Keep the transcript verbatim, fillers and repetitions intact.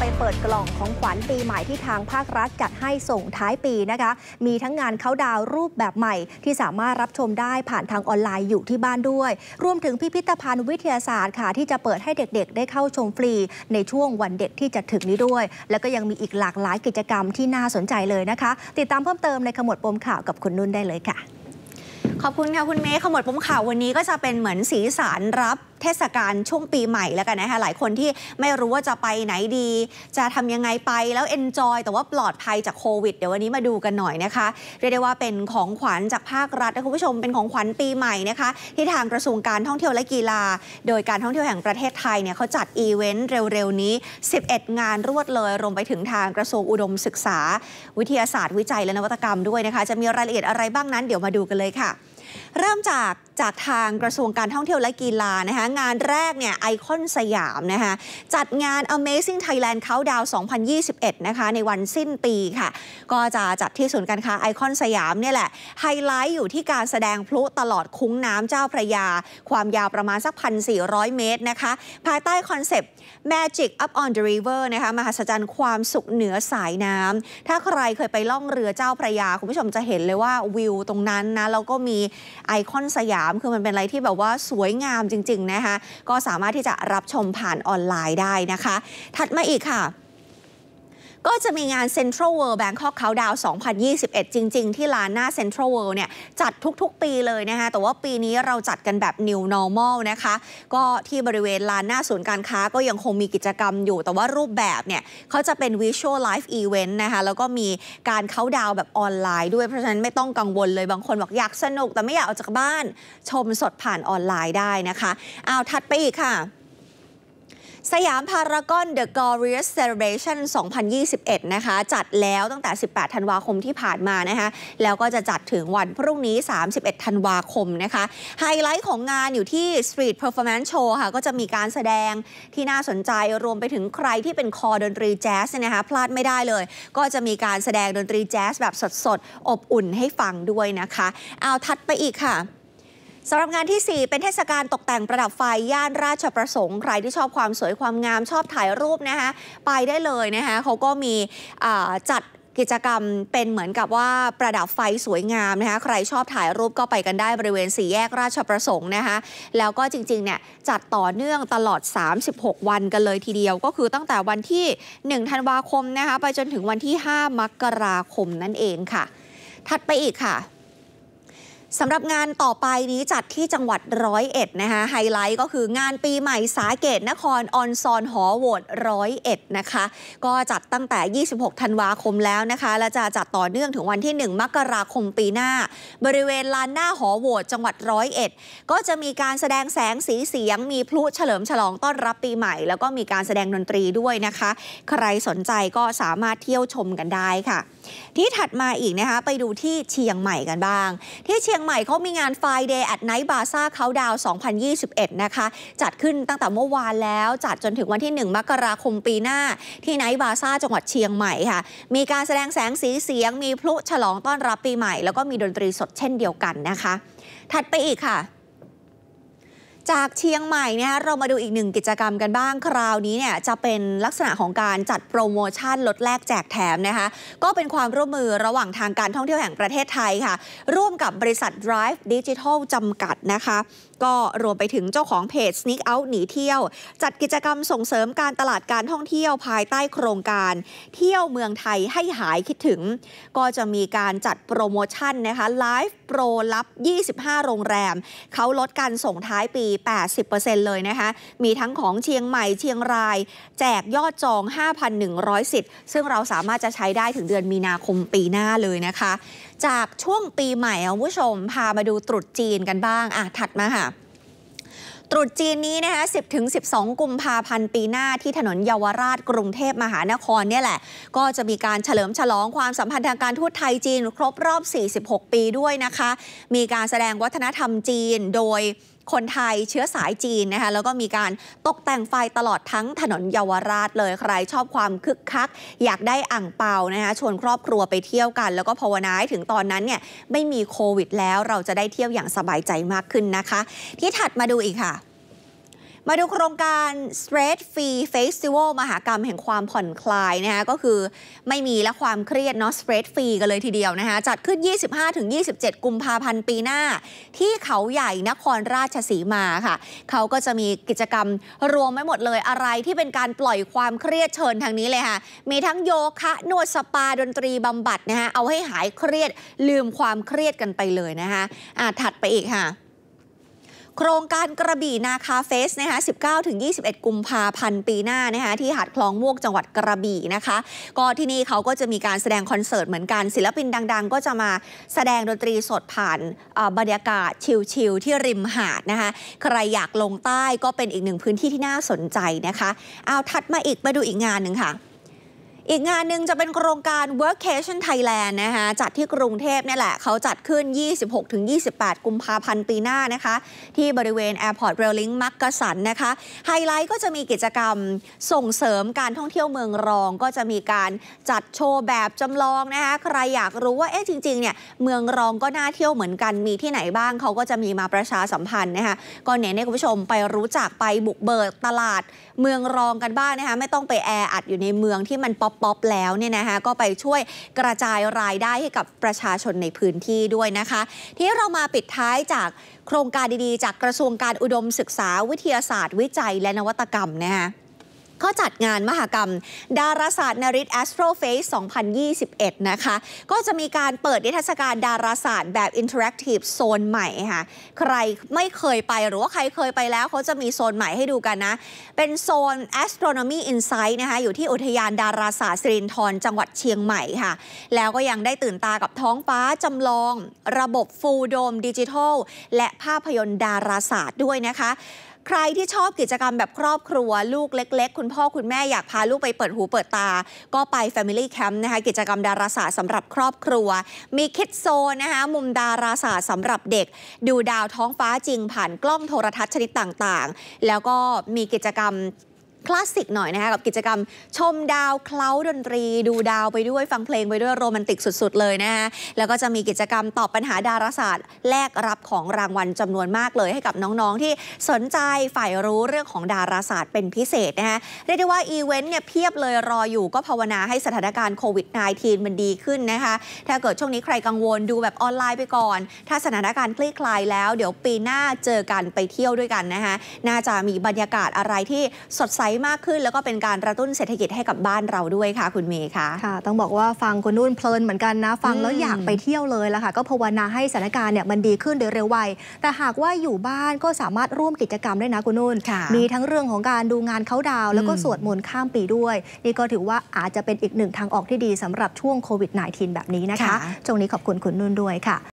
ไปเปิดกล่องของขวัญปีใหม่ที่ทางภาครัฐจัดให้ส่งท้ายปีนะคะมีทั้งงานเค้าดาวรูปแบบใหม่ที่สามารถรับชมได้ผ่านทางออนไลน์อยู่ที่บ้านด้วยรวมถึงพิพิธภัณฑ์วิทยาศาสตร์ค่ะที่จะเปิดให้เด็กๆได้เข้าชมฟรีในช่วงวันเด็กที่จะถึงนี้ด้วยแล้วก็ยังมีอีกหลากหลายกิจกรรมที่น่าสนใจเลยนะคะติดตามเพิ่มเติมในขมวดปมข่าวกับคุณนุ่นได้เลยค่ะขอบคุณค่ะคุณเมย์ขมวดปมข่าววันนี้ก็จะเป็นเหมือนสีสันรับเทศกาลช่วงปีใหม่แล้วกันนะคะหลายคนที่ไม่รู้ว่าจะไปไหนดีจะทำยังไงไปแล้วเอนจอยแต่ว่าปลอดภัยจากโควิดเดี๋ยววันนี้มาดูกันหน่อยนะคะเรียกได้ว่าเป็นของขวัญจากภาครัฐนะคุณผู้ชมเป็นของขวัญปีใหม่นะคะที่ทางกระทรวงการท่องเที่ยวและกีฬาโดยการท่องเที่ยวแห่งประเทศไทยเนี่ยเขาจัดอีเวนต์เร็วๆนี้สิบเอ็ดงานรวดเลยรวมไปถึงทางกระทรวงอุดมศึกษาวิทยาศาสตร์วิจัยและนวัตกรรมด้วยนะคะจะมีรายละเอียดอะไรบ้างนั้นเดี๋ยวมาดูกันเลยค่ะเริ่มจากจากทางกระทรวงการท่องเที่ยวและกีฬานะคะงานแรกเนี่ยไอคอนสยามนะคะจัดงาน Amazing Thailand Countdown สองพันยี่สิบเอ็ดนะคะในวันสิ้นปีค่ะก็จะจัดที่ศูนย์การค้าไอคอนสยามเนี่ยแหละไฮไลท์อยู่ที่การแสดงพลุตลอดคุ้งน้ำเจ้าพระยาความยาวประมาณสัก หนึ่งพันสี่ร้อย เมตรนะคะภายใต้คอนเซปต์ Magic Up on the River นะคะมหัศจรรย์ความสุขเหนือสายน้ำถ้าใครเคยไปล่องเรือเจ้าพระยาคุณผู้ชมจะเห็นเลยว่าวิวตรงนั้นนะแล้วก็มีไอคอนสยามคือมันเป็นอะไรที่แบบว่าสวยงามจริงๆนะคะก็สามารถที่จะรับชมผ่านออนไลน์ได้นะคะถัดมาอีกค่ะก็จะมีงาน Central World Bangkok Countdown สองพันยี่สิบเอ็ดจริงๆที่ลานหน้า Central World เนี่ยจัดทุกๆปีเลยนะคะแต่ว่าปีนี้เราจัดกันแบบ New Normal นะคะก็ที่บริเวณลานหน้าศูนย์การค้าก็ยังคงมีกิจกรรมอยู่แต่ว่ารูปแบบเนี่ยเขาจะเป็น Visual Live Event นะคะแล้วก็มีการเค้าดาวแบบออนไลน์ด้วยเพราะฉะนั้นไม่ต้องกังวลเลยบางคนบอกอยากสนุกแต่ไม่อยากออกจากบ้านชมสดผ่านออนไลน์ได้นะคะเอาถัดไปอีกค่ะสยามพารากอน The Glorious Celebration สองพันยี่สิบเอ็ดนะคะจัดแล้วตั้งแต่สิบแปดธันวาคมที่ผ่านมานะคะแล้วก็จะจัดถึงวันพรุ่งนี้สามสิบเอ็ดธันวาคมนะคะไฮไลท์ของงานอยู่ที่ Street Performance Show ค่ะก็จะมีการแสดงที่น่าสนใจรวมไปถึงใครที่เป็นคอดนตรีแจ๊สนะคะพลาดไม่ได้เลยก็จะมีการแสดงดนตรีแจ๊สแบบสดๆอบอุ่นให้ฟังด้วยนะคะเอาถัดไปอีกค่ะสำหรับงานที่สี่เป็นเทศกาลตกแต่งประดับไฟย่านราชประสงค์ใครที่ชอบความสวยความงามชอบถ่ายรูปนะคะไปได้เลยนะคะเขาก็มีจัดกิจกรรมเป็นเหมือนกับว่าประดับไฟสวยงามนะคะใครชอบถ่ายรูปก็ไปกันได้บริเวณสี่แยกราชประสงค์นะคะแล้วก็จริงๆเนี่ยจัดต่อเนื่องตลอดสามสิบหกวันกันเลยทีเดียวก็คือตั้งแต่วันที่หนึ่งธันวาคมนะคะไปจนถึงวันที่ห้ามกราคมนั่นเองค่ะถัดไปอีกค่ะสำหรับงานต่อไปนี้จัดที่จังหวัดร้อยเอ็ดนะคะไฮไลท์ก็คืองานปีใหม่สาเกตนครออนซอนหอโหวตร้อยเอ็ดนะคะก็จัดตั้งแต่ยี่สิบหกธันวาคมแล้วนะคะและจะจัดต่อเนื่องถึงวันที่หนึ่งมกราคมปีหน้าบริเวณลานหน้าหอโหวตจังหวัดร้อยเอ็ดก็จะมีการแสดงแสงสีเสียงมีพลุเฉลิมฉลองต้อนรับปีใหม่แล้วก็มีการแสดงดนตรีด้วยนะคะใครสนใจก็สามารถเที่ยวชมกันได้ค่ะที่ถัดมาอีกนะคะไปดูที่เชียงใหม่กันบ้างที่เชียงใหม่เขามีงาน Friday at Night Bazaar Countdown สองพันยี่สิบเอ็ดนะคะจัดขึ้นตั้งแต่เมื่อวานแล้วจัดจนถึงวันที่หนึ่งมกราคมปีหน้าที่ Night Bazaar จังหวัดเชียงใหม่ค่ะมีการแสดงแสงสีเสียงมีพลุฉลองต้อนรับปีใหม่แล้วก็มีดนตรีสดเช่นเดียวกันนะคะถัดไปอีกค่ะจากเชียงใหม่เนี่ยเรามาดูอีกหนึ่งกิจกรรมกันบ้างคราวนี้เนี่ยจะเป็นลักษณะของการจัดโปรโมชั่นลดแลกแจกแถมนะคะก็เป็นความร่วมมือระหว่างทางการท่องเที่ยวแห่งประเทศไทยค่ะร่วมกับบริษัท Drive Digital จำกัดนะคะก็รวมไปถึงเจ้าของเพจ Sneak Out หนีเที่ยวจัดกิจกรรมส่งเสริมการตลาดการท่องเที่ยวภายใต้โครงการเที่ยวเมืองไทยให้หายคิดถึงก็จะมีการจัดโปรโมชั่นนะคะไลฟ์โปรลับยี่สิบห้าโรงแรมเขาลดการส่งท้ายปี แปดสิบเปอร์เซ็นต์ เลยนะคะมีทั้งของเชียงใหม่เชียงรายแจกยอดจอง ห้าพันหนึ่งร้อย สิทธิ์ซึ่งเราสามารถจะใช้ได้ถึงเดือนมีนาคมปีหน้าเลยนะคะจากช่วงปีใหม่คุณผู้ชมพามาดูตรุษจีนกันบ้างอ่ะถัดมาค่ะตรุษจีนนี้นะคะ สิบถึงสิบสอง กุมภาพันธ์ปีหน้าที่ถนนเยาวราชกรุงเทพมหานครเนี่ยแหละก็จะมีการเฉลิมฉลองความสัมพันธ์ทางการทูตไทยจีนครบรอบสี่สิบหกปีด้วยนะคะมีการแสดงวัฒนธรรมจีนโดยคนไทยเชื้อสายจีนนะคะแล้วก็มีการตกแต่งไฟตลอดทั้งถนนเยาวราชเลยใครชอบความคึกคักอยากได้อั่งเปานะคะชวนครอบครัวไปเที่ยวกันแล้วก็ภาวนาให้ถึงตอนนั้นเนี่ยไม่มีโควิดแล้วเราจะได้เที่ยวอย่างสบายใจมากขึ้นนะคะที่ถัดมาดูอีกค่ะ มาดูโครงการ Stress Free Festival มหากรรมแห่งความผ่อนคลายนะคะก็คือไม่มีและความเครียดเนาะ Stress Free กันเลยทีเดียวนะคะจัดขึ้น ยี่สิบห้าถึงยี่สิบเจ็ด กุมภาพันธ์ปีหน้าที่เขาใหญ่นครราชสีมาค่ะเขาก็จะมีกิจกรรมรวมไว้หมดเลยอะไรที่เป็นการปล่อยความเครียดเชิญทางนี้เลยค่ะมีทั้งโยคะนวดสปาดนตรีบำบัดนะคะเอาให้หายเครียดลืมความเครียดกันไปเลยนะคะอ่ะถัดไปอีกค่ะโครงการกระบี่นาคาเฟสนะคะ สิบเก้าถึงยี่สิบเอ็ด กุมภาพันธ์ปีหน้านะคะที่หาดคลองม่วงจังหวัดกระบี่นะคะก็ที่นี่เขาก็จะมีการแสดงคอนเสิร์ตเหมือนกันศิลปินดังๆก็จะมาแสดงดนตรีสดผ่านบรรยากาศชิลๆที่ริมหาดนะคะใครอยากลงใต้ก็เป็นอีกหนึ่งพื้นที่ที่น่าสนใจนะคะเอาถัดมาอีกมาดูอีกงานหนึ่งค่ะอีกงานหนึ่งจะเป็นโครงการ Workation Thailand นะคะจัดที่กรุงเทพนี่แหละเขาจัดขึ้น ยี่สิบหกถึงยี่สิบแปด กุมภาพันธ์ปีหน้านะคะที่บริเวณ Airport Rail Link มักกะสันนะคะไฮไลท์ก็จะมีกิจกรรมส่งเสริมการท่องเที่ยวเมืองรองก็จะมีการจัดโชว์แบบจำลองนะคะใครอยากรู้ว่าเอ๊ะจริงๆเนี่ยเมืองรองก็น่าเที่ยวเหมือนกันมีที่ไหนบ้างเขาก็จะมีมาประชาสัมพันธ์นะคะก็เน้นให้คุณผู้ชมไปรู้จักไปบุกเบิกตลาดเมืองรองกันบ้างนะคะไม่ต้องไปแออัดอยู่ในเมืองที่มันป๊อปป๊อปแล้วเนี่ยนะคะก็ไปช่วยกระจายรายได้ให้กับประชาชนในพื้นที่ด้วยนะคะที่เรามาปิดท้ายจากโครงการดีๆจากกระทรวงการอุดมศึกษาวิทยาศาสตร์วิจัยและนวัตกรรมนะคะก็จัดงานมหกรรมดาราศาสตร์นฤทธิ์ Astro Face สองพันยี่สิบเอ็ด นะคะก็จะมีการเปิดนิทรรศการดาราศาสตร์แบบ Interactive โซนใหม่ค่ะใครไม่เคยไปหรือว่าใครเคยไปแล้วเขาจะมีโซนใหม่ให้ดูกันนะเป็นโซน Astronomy Insight นะคะอยู่ที่อุทยานดาราศาสตร์สิรินธรจังหวัดเชียงใหม่ค่ะแล้วก็ยังได้ตื่นตากับท้องฟ้าจำลองระบบ Full Dome Digital และภาพยนตร์ดาราศาสตร์ด้วยนะคะใครที่ชอบกิจกรรมแบบครอบครัวลูกเล็กๆคุณพ่อคุณแม่อยากพาลูกไปเปิดหูเปิดตาก็ไป Family Camp นะคะกิจกรรมดาราศาสตร์สำหรับครอบครัวมีคิดโซนนะคะมุมดาราศาสตร์สำหรับเด็กดูดาวท้องฟ้าจริงผ่านกล้องโทรทัศน์ชนิดต่างๆแล้วก็มีกิจกรรมคลาสสิกหน่อยนะคะกับกิจกรรมชมดาวเคล้าดนตรีดูดาวไปด้วยฟังเพลงไปด้วยโรแมนติกสุดๆเลยนะคะแล้วก็จะมีกิจกรรมตอบปัญหาดาราศาสตร์แลกรับของรางวัลจำนวนมากเลยให้กับน้องๆที่สนใจใฝ่รู้เรื่องของดาราศาสตร์เป็นพิเศษนะคะเรียกได้ว่าอีเวนต์เนี่ยเพียบเลยรออยู่ก็ภาวนาให้สถานการณ์โควิด สิบเก้า มันดีขึ้นนะคะถ้าเกิดช่วงนี้ใครกังวลดูแบบออนไลน์ไปก่อนถ้าสถานการณ์คลี่คลายแล้วเดี๋ยวปีหน้าเจอกันไปเที่ยวด้วยกันนะคะน่าจะมีบรรยากาศอะไรที่สดใสมากขึ้นแล้วก็เป็นการกระตุ้นเศรษฐกิจให้กับบ้านเราด้วยค่ะคุณเมย์ค่ะค่ะต้องบอกว่าฟังคุณนุ่นเพลินเหมือนกันนะฟังแล้วอยากไปเที่ยวเลยละค่ะก็ภาวนาให้สถานการณ์เนี่ยมันดีขึ้นโดยเร็วไวแต่หากว่าอยู่บ้านก็สามารถร่วมกิจกรรมได้นะคุณนุ่นมีทั้งเรื่องของการดูงานเค้าดาวแล้วก็สวดมนต์ข้ามปีด้วยนี่ก็ถือว่าอาจจะเป็นอีกหนึ่งทางออกที่ดีสำหรับช่วงโควิด สิบเก้า แบบนี้นะคะช่วงนี้ขอบคุณคุณนุ่นด้วยค่ะ